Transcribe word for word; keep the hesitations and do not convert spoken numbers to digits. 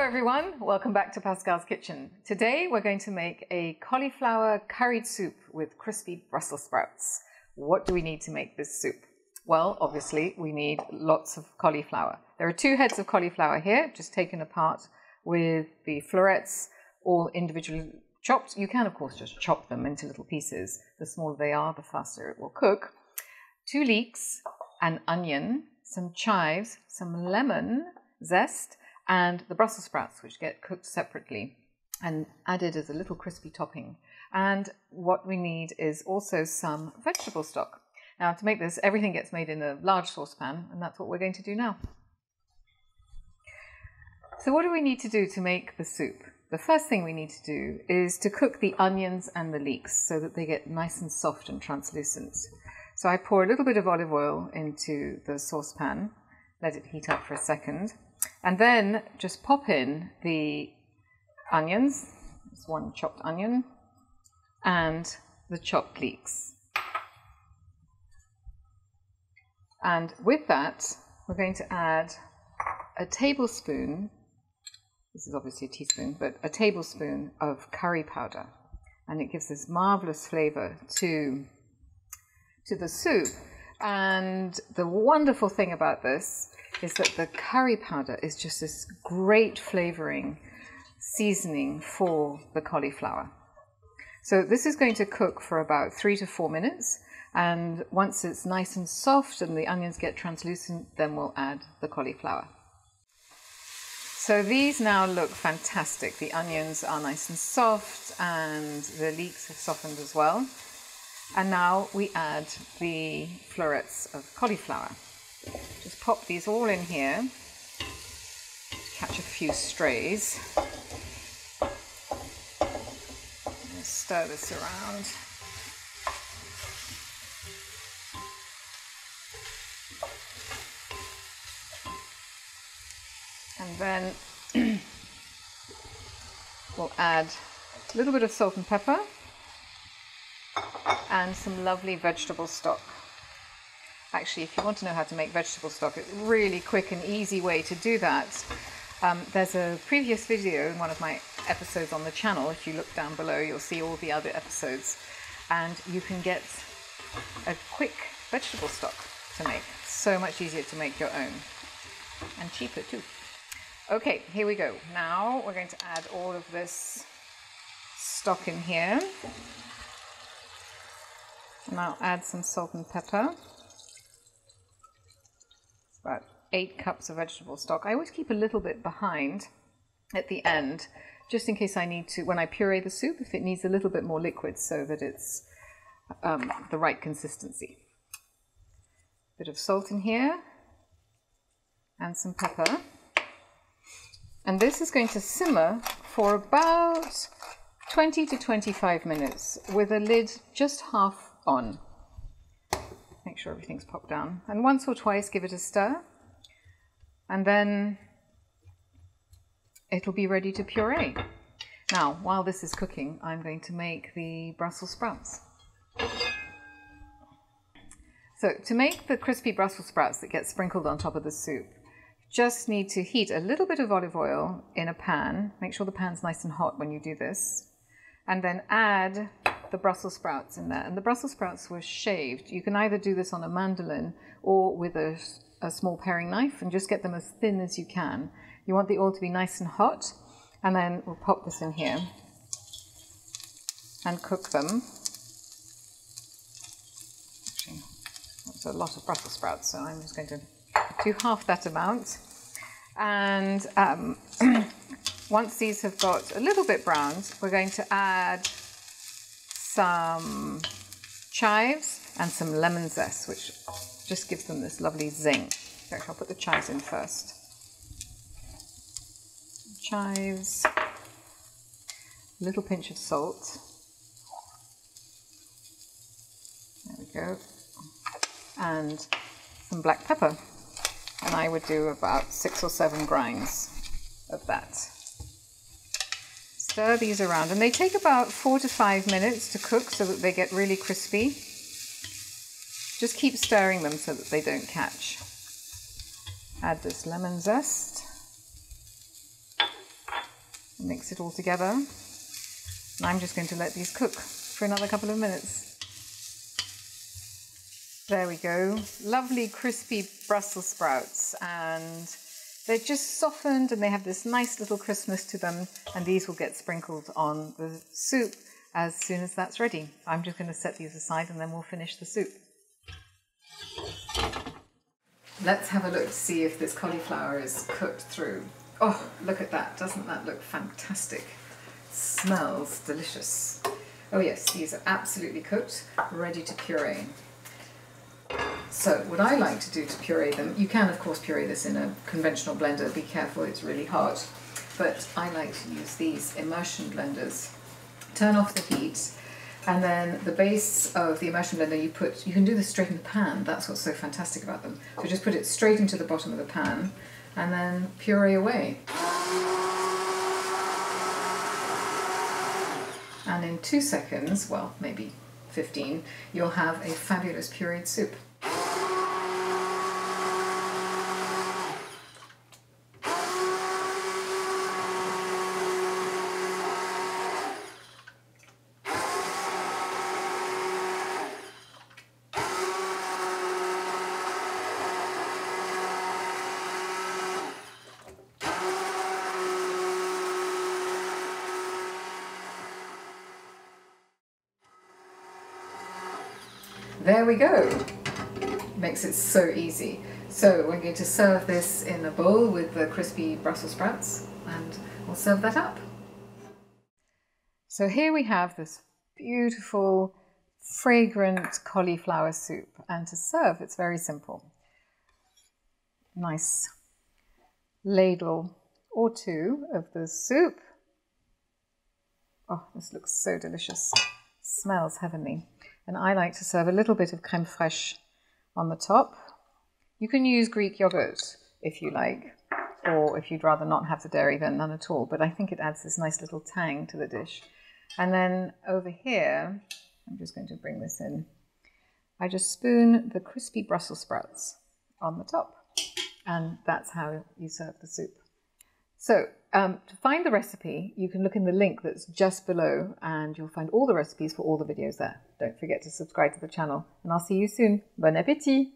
Hello everyone, welcome back to Pascale's Kitchen. Today we're going to make a cauliflower curried soup with crispy Brussels sprouts. What do we need to make this soup? Well, obviously we need lots of cauliflower. There are two heads of cauliflower here, just taken apart with the florets, all individually chopped. You can of course just chop them into little pieces. The smaller they are, the faster it will cook. Two leeks, an onion, some chives, some lemon zest, and the Brussels sprouts, which get cooked separately and added as a little crispy topping. And what we need is also some vegetable stock. Now, to make this, everything gets made in a large saucepan, and that's what we're going to do now. So what do we need to do to make the soup? The first thing we need to do is to cook the onions and the leeks so that they get nice and soft and translucent. So I pour a little bit of olive oil into the saucepan, let it heat up for a second, and then just pop in the onions, it's one chopped onion, and the chopped leeks. And with that, we're going to add a tablespoon, this is obviously a teaspoon, but a tablespoon of curry powder. And it gives this marvelous flavor to, to the soup. And the wonderful thing about this is that the curry powder is just this great flavoring seasoning for the cauliflower. So this is going to cook for about three to four minutes, and once it's nice and soft and the onions get translucent, then we'll add the cauliflower. So these now look fantastic. The onions are nice and soft and the leeks have softened as well. And now we add the florets of cauliflower. Just pop these all in here, catch a few strays. Stir this around. And then we'll add a little bit of salt and pepper and some lovely vegetable stock. Actually, if you want to know how to make vegetable stock, it's a really quick and easy way to do that. Um, there's a previous video in one of my episodes on the channel. If you look down below, you'll see all the other episodes, and you can get a quick vegetable stock to make. It's so much easier to make your own and cheaper too. Okay, here we go. Now we're going to add all of this stock in here. And I'll add some salt and pepper. About eight cups of vegetable stock. I always keep a little bit behind at the end, just in case I need to, when I puree the soup, if it needs a little bit more liquid so that it's um, the right consistency. Bit of salt in here and some pepper. And this is going to simmer for about twenty to twenty-five minutes with a lid just half on. Make sure everything's popped down, and once or twice give it a stir, and then it'll be ready to puree. Now, while this is cooking, I'm going to make the Brussels sprouts. So to make the crispy Brussels sprouts that get sprinkled on top of the soup, just need to heat a little bit of olive oil in a pan. Make sure the pan's nice and hot when you do this, and then add the Brussels sprouts in there. And the Brussels sprouts were shaved. You can either do this on a mandolin or with a, a small paring knife, and just get them as thin as you can. You want the oil to be nice and hot, and then we'll pop this in here and cook them. Actually, that's a lot of Brussels sprouts, so I'm just going to do half that amount. And um, once these have got a little bit browned, we're going to add some chives and some lemon zest, which just gives them this lovely zing. Okay, I'll put the chives in first. Chives, a little pinch of salt. There we go. And some black pepper. And I would do about six or seven grinds of that. Stir these around, and they take about four to five minutes to cook so that they get really crispy. Just keep stirring them so that they don't catch. Add this lemon zest and mix it all together. And I'm just going to let these cook for another couple of minutes. There we go. Lovely crispy Brussels sprouts, and they're just softened and they have this nice little crispness to them, and these will get sprinkled on the soup as soon as that's ready. I'm just going to set these aside and then we'll finish the soup. Let's have a look to see if this cauliflower is cooked through. Oh, look at that. Doesn't that look fantastic? It smells delicious. Oh yes, these are absolutely cooked, ready to puree. So what I like to do to puree them, you can of course puree this in a conventional blender, be careful, it's really hot, but I like to use these immersion blenders. Turn off the heat, and then the base of the immersion blender, you put, you can do this straight in the pan, that's what's so fantastic about them. So just put it straight into the bottom of the pan, and then puree away. And in two seconds, well, maybe fifteen, you'll have a fabulous pureed soup. There we go. Makes it so easy. So we're going to serve this in a bowl with the crispy Brussels sprouts, and we'll serve that up. So here we have this beautiful, fragrant cauliflower soup, and to serve it's very simple. Nice ladle or two of the soup. Oh, this looks so delicious. Smells heavenly. And I like to serve a little bit of crème fraîche on the top. You can use Greek yogurt if you like, or if you'd rather not have the dairy, then none at all, but I think it adds this nice little tang to the dish. And then over here, I'm just going to bring this in, I just spoon the crispy Brussels sprouts on the top, and that's how you serve the soup. So um, to find the recipe, you can look in the link that's just below, and you'll find all the recipes for all the videos there. Don't forget to subscribe to the channel, and I'll see you soon. Bon appétit!